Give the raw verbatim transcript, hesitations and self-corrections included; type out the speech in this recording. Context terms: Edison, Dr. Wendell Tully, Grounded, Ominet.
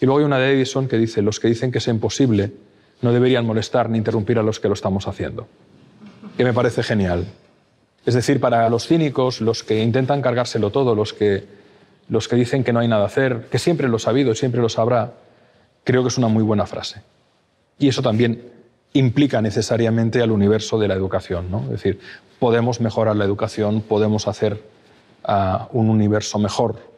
Y luego hay una de Edison que dice, los que dicen que es imposible no deberían molestar ni interrumpir a los que lo estamos haciendo. Que me parece genial. Es decir, para los cínicos, los que intentan cargárselo todo, los que, los que dicen que no hay nada a hacer, que siempre lo ha sabido y siempre lo sabrá, creo que es una muy buena frase. Y eso también implica necesariamente al universo de la educación, ¿no? Es decir, podemos mejorar la educación, podemos hacer uh, un universo mejor.